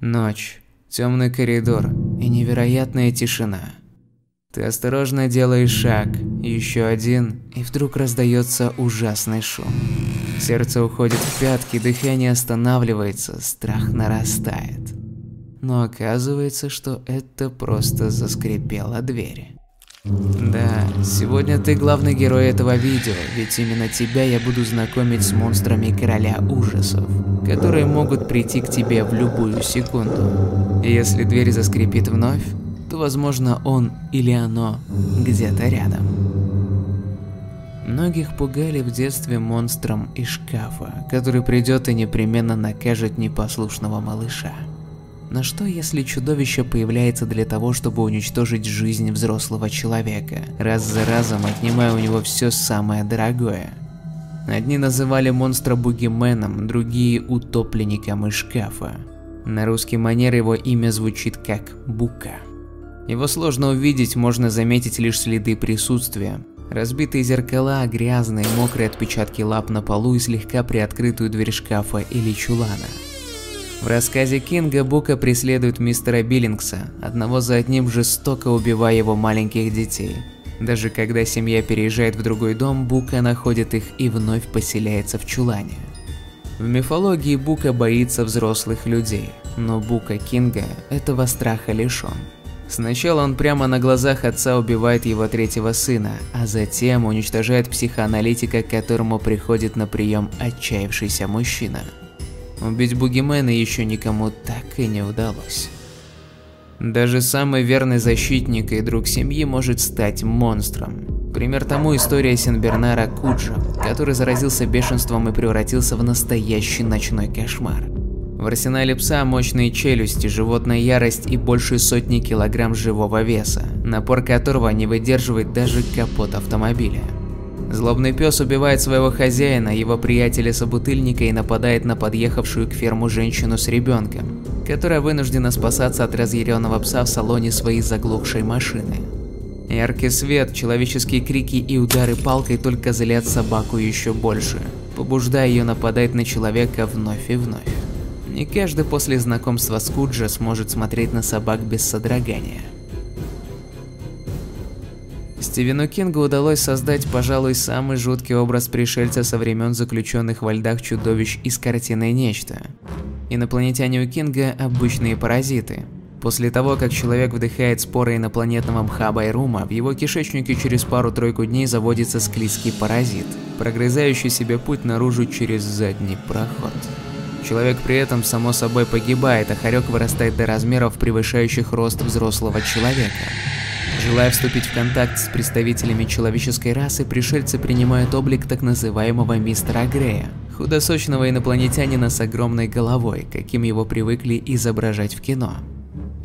Ночь, темный коридор и невероятная тишина. Ты осторожно делаешь шаг, еще один, и вдруг раздается ужасный шум. Сердце уходит в пятки, дыхание останавливается, страх нарастает. Но оказывается, что это просто заскрипела дверь. Да, сегодня ты главный герой этого видео, ведь именно тебя я буду знакомить с монстрами короля ужасов, которые могут прийти к тебе в любую секунду. И если дверь заскрипит вновь, то, возможно, он или оно где-то рядом. Многих пугали в детстве монстром из шкафа, который придет и непременно накажет непослушного малыша. Но что, если чудовище появляется для того, чтобы уничтожить жизнь взрослого человека, раз за разом отнимая у него все самое дорогое? Одни называли монстра бугименом, другие – утопленником из шкафа. На русский манер его имя звучит как «бука». Его сложно увидеть, можно заметить лишь следы присутствия. Разбитые зеркала, грязные, мокрые отпечатки лап на полу и слегка приоткрытую дверь шкафа или чулана. В рассказе Кинга бука преследует мистера Биллингса, одного за одним жестоко убивая его маленьких детей. Даже когда семья переезжает в другой дом, бука находит их и вновь поселяется в чулане. В мифологии бука боится взрослых людей, но бука Кинга этого страха лишен. Сначала он прямо на глазах отца убивает его третьего сына, а затем уничтожает психоаналитика, к которому приходит на прием отчаявшийся мужчина. Убить бугимена еще никому так и не удалось. Даже самый верный защитник и друг семьи может стать монстром. Пример тому история Сенбернара Куджо, который заразился бешенством и превратился в настоящий ночной кошмар. В арсенале пса мощные челюсти, животная ярость и больше сотни килограмм живого веса, напор которого не выдерживает даже капот автомобиля. Злобный пес убивает своего хозяина, его приятеля-собутыльника и нападает на подъехавшую к ферму женщину с ребенком, которая вынуждена спасаться от разъяренного пса в салоне своей заглохшей машины. Яркий свет, человеческие крики и удары палкой только злят собаку еще больше, побуждая ее нападать на человека вновь и вновь. Не каждый после знакомства с Куджо сможет смотреть на собак без содрогания. Стивену Кингу удалось создать, пожалуй, самый жуткий образ пришельца со времен заключенных во льдах чудовищ из картины «Нечто». Инопланетяне у Кинга – обычные паразиты. После того, как человек вдыхает споры инопланетного мха Байрума, в его кишечнике через пару-тройку дней заводится склизкий паразит, прогрызающий себе путь наружу через задний проход. Человек при этом, само собой, погибает, а хорек вырастает до размеров, превышающих рост взрослого человека. Желая вступить в контакт с представителями человеческой расы, пришельцы принимают облик так называемого мистера Грея, худосочного инопланетянина с огромной головой, каким его привыкли изображать в кино.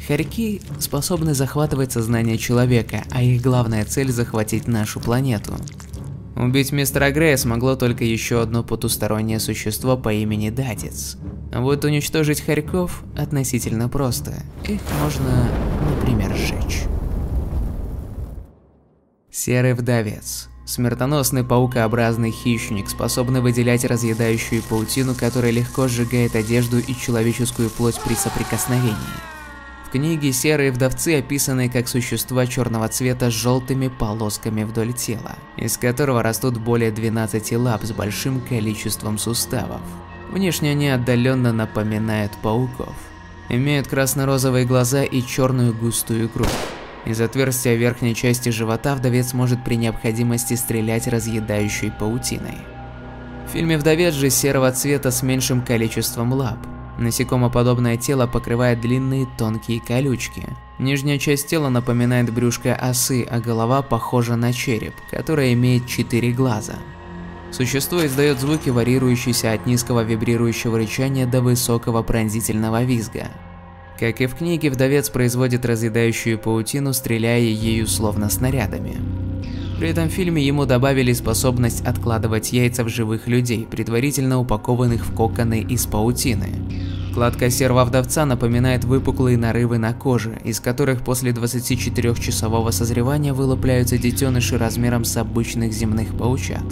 Хорьки способны захватывать сознание человека, а их главная цель – захватить нашу планету. Убить мистера Грея смогло только еще одно потустороннее существо по имени Даддитс. А вот уничтожить хорьков относительно просто. Их можно, например, сжечь. Серый вдовец – смертоносный паукообразный хищник, способный выделять разъедающую паутину, которая легко сжигает одежду и человеческую плоть при соприкосновении. В книге серые вдовцы описаны как существа черного цвета с желтыми полосками вдоль тела, из которого растут более 12 лап с большим количеством суставов. Внешне они отдаленно напоминают пауков. Имеют красно-розовые глаза и черную густую грудь. Из отверстия верхней части живота вдовец может при необходимости стрелять разъедающей паутиной. В фильме «Вдовец» же серого цвета с меньшим количеством лап. Насекомоподобное тело покрывает длинные тонкие колючки. Нижняя часть тела напоминает брюшко осы, а голова похожа на череп, который имеет 4 глаза. Существо издает звуки, варьирующиеся от низкого вибрирующего рычания до высокого пронзительного визга. Как и в книге, вдовец производит разъедающую паутину, стреляя ею словно снарядами. При этом в фильме ему добавили способность откладывать яйца в живых людей, предварительно упакованных в коконы из паутины. Кладка серого вдовца напоминает выпуклые нарывы на коже, из которых после 24-часового созревания вылупляются детеныши размером с обычных земных паучат.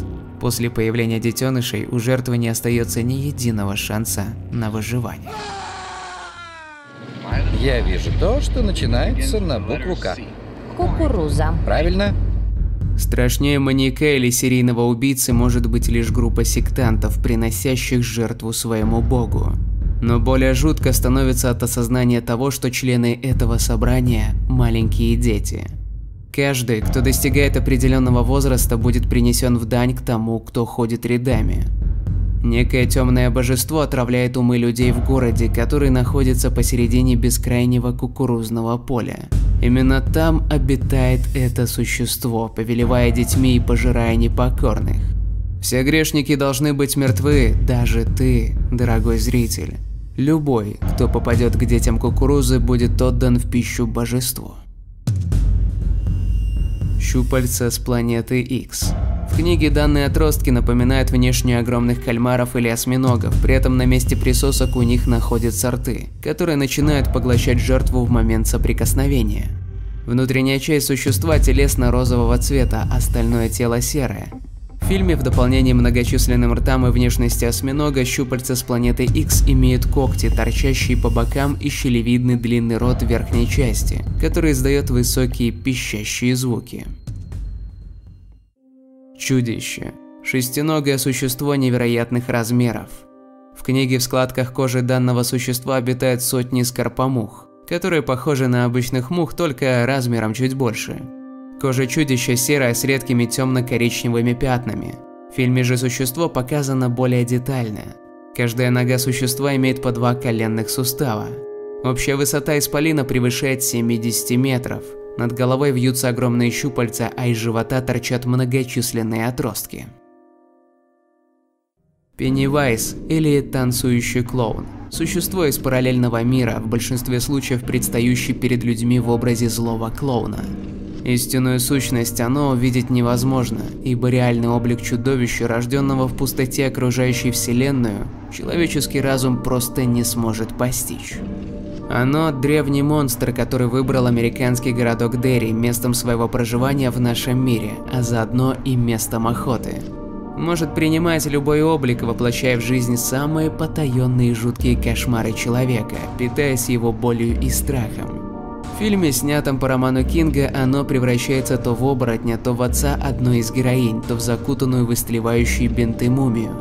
После появления детенышей у жертвы не остается ни единого шанса на выживание. Я вижу то, что начинается на букву К. Кукуруза. Правильно? Страшнее маньяка или серийного убийцы может быть лишь группа сектантов, приносящих жертву своему богу. Но более жутко становится от осознания того, что члены этого собрания – маленькие дети. Каждый, кто достигает определенного возраста, будет принесен в дань к тому, кто ходит рядами. Некое темное божество отравляет умы людей в городе, который находится посередине бескрайнего кукурузного поля. Именно там обитает это существо, повелевая детьми и пожирая непокорных. Все грешники должны быть мертвы, даже ты, дорогой зритель. Любой, кто попадет к детям кукурузы, будет отдан в пищу божеству. Щупальца с планеты Икс. В книге данные отростки напоминают внешне огромных кальмаров или осьминогов, при этом на месте присосок у них находятся рты, которые начинают поглощать жертву в момент соприкосновения. Внутренняя часть существа телесно-розового цвета, остальное тело серое. В фильме в дополнение многочисленным ртам и внешности осьминога щупальца с планеты Икс имеют когти, торчащие по бокам и щелевидный длинный рот верхней части, который издает высокие пищащие звуки. Чудище. Шестиногое существо невероятных размеров. В книге в складках кожи данного существа обитают сотни скорпомух, которые похожи на обычных мух, только размером чуть больше. Кожа чудища серая с редкими темно-коричневыми пятнами. В фильме же существо показано более детально. Каждая нога существа имеет по два коленных сустава. Общая высота исполина превышает 70 метров. Над головой вьются огромные щупальца, а из живота торчат многочисленные отростки. Пеннивайз, или танцующий клоун. Существо из параллельного мира, в большинстве случаев предстающее перед людьми в образе злого клоуна. Истинную сущность оно увидеть невозможно, ибо реальный облик чудовища, рожденного в пустоте окружающей вселенную, человеческий разум просто не сможет постичь. Оно – древний монстр, который выбрал американский городок Дерри местом своего проживания в нашем мире, а заодно и местом охоты. Может принимать любой облик, воплощая в жизнь самые потаенные и жуткие кошмары человека, питаясь его болью и страхом. В фильме, снятом по роману Кинга, оно превращается то в оборотня, то в отца одной из героинь, то в закутанную в истлевающие бинты мумию.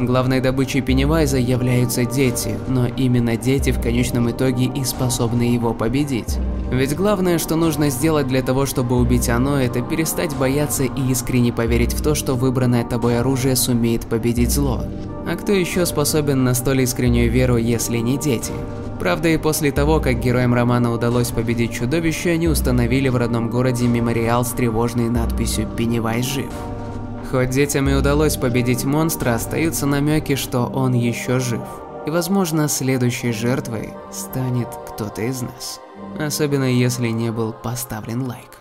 Главной добычей Пеннивайза являются дети, но именно дети в конечном итоге и способны его победить. Ведь главное, что нужно сделать для того, чтобы убить оно, это перестать бояться и искренне поверить в то, что выбранное тобой оружие сумеет победить зло. А кто еще способен на столь искреннюю веру, если не дети? Правда, и после того, как героям романа удалось победить чудовище, они установили в родном городе мемориал с тревожной надписью «Пеннивайз жив». Хоть детям и удалось победить монстра, остаются намеки, что он еще жив. И, возможно, следующей жертвой станет кто-то из нас. Особенно, если не был поставлен лайк.